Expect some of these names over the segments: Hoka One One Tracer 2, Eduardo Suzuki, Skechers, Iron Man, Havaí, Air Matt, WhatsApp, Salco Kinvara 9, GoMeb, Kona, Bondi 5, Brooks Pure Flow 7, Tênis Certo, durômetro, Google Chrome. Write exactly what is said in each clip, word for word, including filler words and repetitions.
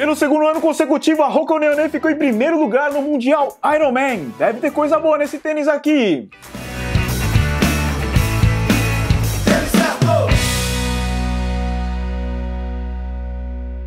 Pelo segundo ano consecutivo, a Hoka One One ficou em primeiro lugar no Mundial Iron Man. Deve ter coisa boa nesse tênis aqui.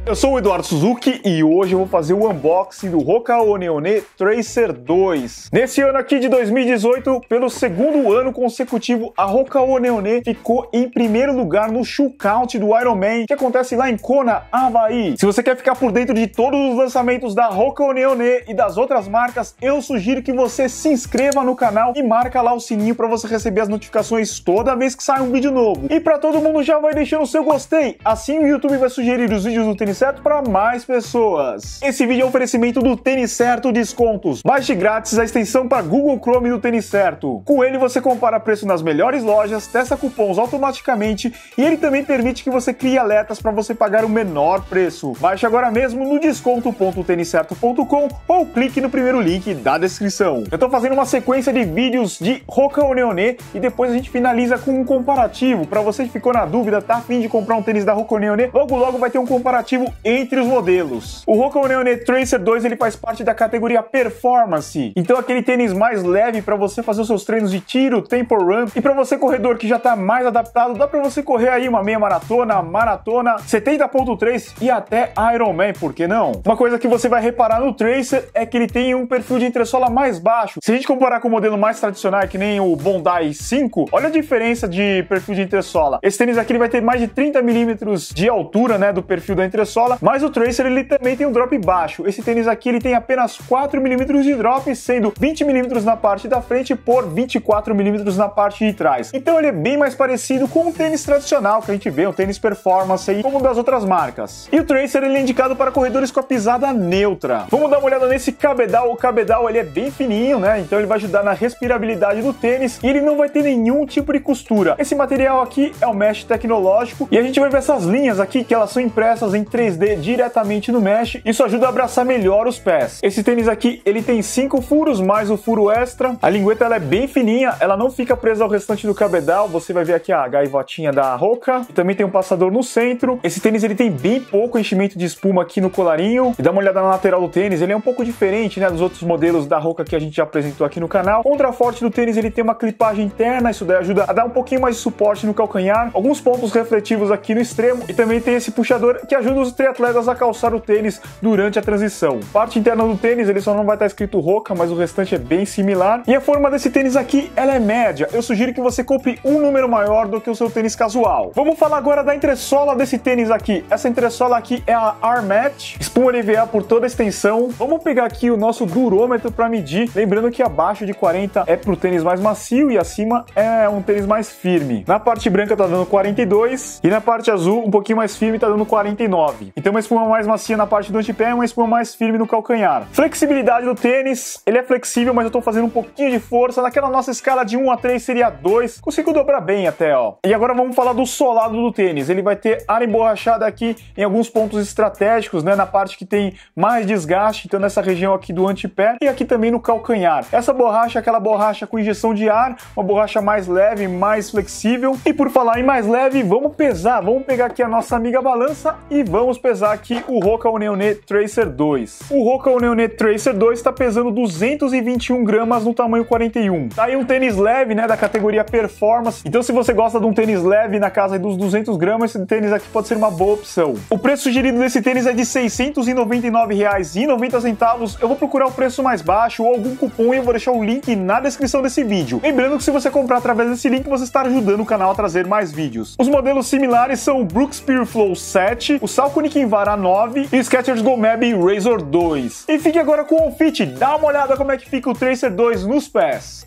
Eu sou o Eduardo Suzuki e hoje eu vou fazer o unboxing do Hoka One One Tracer dois. Nesse ano aqui de dois mil e dezoito, pelo segundo ano consecutivo, a Hoka One One ficou em primeiro lugar no Shootout do Iron Man, que acontece lá em Kona, Havaí. Se você quer ficar por dentro de todos os lançamentos da Hoka One One e das outras marcas, eu sugiro que você se inscreva no canal e marca lá o sininho para você receber as notificações toda vez que sai um vídeo novo. E para todo mundo já vai deixando o seu gostei, assim o YouTube vai sugerir os vídeos do Tênis Certo para mais pessoas. Esse vídeo é um oferecimento do Tênis Certo Descontos. Baixe grátis a extensão para Google Chrome do Tênis Certo. Com ele você compara preço nas melhores lojas, testa cupons automaticamente e ele também permite que você crie alertas para você pagar o menor preço. Baixe agora mesmo no desconto ponto tênis certo ponto com ou clique no primeiro link da descrição. Eu estou fazendo uma sequência de vídeos de Hoka One One e depois a gente finaliza com um comparativo. Para você que ficou na dúvida, tá a fim de comprar um tênis da Hoka One One, logo logo vai ter um comparativo entre os modelos. O Hoka One One Tracer dois ele faz parte da categoria Performance, então aquele tênis mais leve para você fazer os seus treinos de tiro, tempo run, e para você corredor que já tá mais adaptado, dá para você correr aí uma meia maratona, maratona, setenta ponto três e até Ironman, por que não? Uma coisa que você vai reparar no Tracer é que ele tem um perfil de entressola mais baixo. Se a gente comparar com o modelo mais tradicional, que nem o Bondi cinco, olha a diferença de perfil de entressola. Esse tênis aqui ele vai ter mais de trinta milímetros de altura, né, do perfil da entressola. Mas o Tracer ele também tem um drop baixo. Esse tênis aqui ele tem apenas quatro milímetros de drop, sendo vinte milímetros na parte da frente por vinte e quatro milímetros na parte de trás. Então ele é bem mais parecido com um tênis tradicional que a gente vê, um tênis performance aí, como das outras marcas. E o Tracer ele é indicado para corredores com a pisada neutra. Vamos dar uma olhada nesse cabedal. O cabedal ele é bem fininho, né? Então ele vai ajudar na respirabilidade do tênis e ele não vai ter nenhum tipo de costura. Esse material aqui é o mesh tecnológico e a gente vai ver essas linhas aqui que elas são impressas em três diretamente no mesh, isso ajuda a abraçar melhor os pés. Esse tênis aqui ele tem cinco furos, mais o furo extra. A lingueta ela é bem fininha, ela não fica presa ao restante do cabedal, você vai ver aqui a gaivotinha da Hoka, e também tem um passador no centro. Esse tênis ele tem bem pouco enchimento de espuma aqui no colarinho, e dá uma olhada na lateral do tênis, ele é um pouco diferente, né, dos outros modelos da Hoka que a gente já apresentou aqui no canal. Contraforte do tênis ele tem uma clipagem interna, isso daí ajuda a dar um pouquinho mais de suporte no calcanhar, alguns pontos refletivos aqui no extremo, e também tem esse puxador que ajuda os triatletas a calçar o tênis durante a transição. Parte interna do tênis, ele só não vai estar escrito Hoka, mas o restante é bem similar. E a forma desse tênis aqui, ela é média. Eu sugiro que você compre um número maior do que o seu tênis casual. Vamos falar agora da entressola desse tênis aqui. Essa entressola aqui é a Air Matt, espuma L V A por toda a extensão. Vamos pegar aqui o nosso durômetro para medir, lembrando que abaixo de quarenta é pro tênis mais macio e acima é um tênis mais firme. Na parte branca tá dando quarenta e dois e na parte azul um pouquinho mais firme tá dando quarenta e nove. Então uma espuma mais macia na parte do antepé e uma espuma mais firme no calcanhar. Flexibilidade do tênis, ele é flexível, mas eu tô fazendo um pouquinho de força. Naquela nossa escala de um a três seria dois. Consigo dobrar bem até, ó. E agora vamos falar do solado do tênis. Ele vai ter área emborrachada aqui em alguns pontos estratégicos, né? Na parte que tem mais desgaste, então nessa região aqui do antepé e aqui também no calcanhar. Essa borracha é aquela borracha com injeção de ar, uma borracha mais leve, mais flexível. E por falar em mais leve, vamos pesar. Vamos pegar aqui a nossa amiga balança e vamos Vamos pesar aqui o Hoka One One Tracer dois. O Hoka One One Tracer dois está pesando duzentos e vinte e um gramas no tamanho quarenta e um. Tá aí um tênis leve, né, da categoria Performance. Então se você gosta de um tênis leve na casa dos duzentos gramas, esse tênis aqui pode ser uma boa opção. O preço sugerido desse tênis é de seiscentos e noventa e nove reais e noventa centavos. Eu vou procurar o preço mais baixo ou algum cupom e eu vou deixar o link na descrição desse vídeo. Lembrando que se você comprar através desse link, você está ajudando o canal a trazer mais vídeos. Os modelos similares são o Brooks Pure Flow sete, o Salco Kinvara nove e Skechers GoMeb Razer dois. E fique agora com o fit, dá uma olhada como é que fica o Tracer dois nos pés.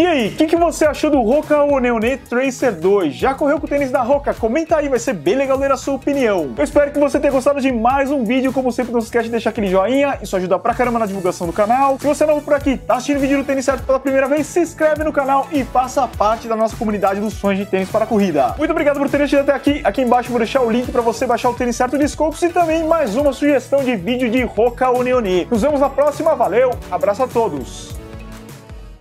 E aí, o que, que você achou do Hoka One One Tracer dois? Já correu com o tênis da Hoka? Comenta aí, vai ser bem legal ler a sua opinião. Eu espero que você tenha gostado de mais um vídeo. Como sempre, não se esquece de deixar aquele joinha, isso ajuda pra caramba na divulgação do canal. Se você é novo por aqui, tá assistindo o vídeo do Tênis Certo pela primeira vez, se inscreve no canal e faça parte da nossa comunidade dos fãs de tênis para a corrida. Muito obrigado por ter assistido até aqui. Aqui embaixo eu vou deixar o link pra você baixar o Tênis Certo de Scopes e também mais uma sugestão de vídeo de Hoka One One. Nos vemos na próxima, valeu, abraço a todos!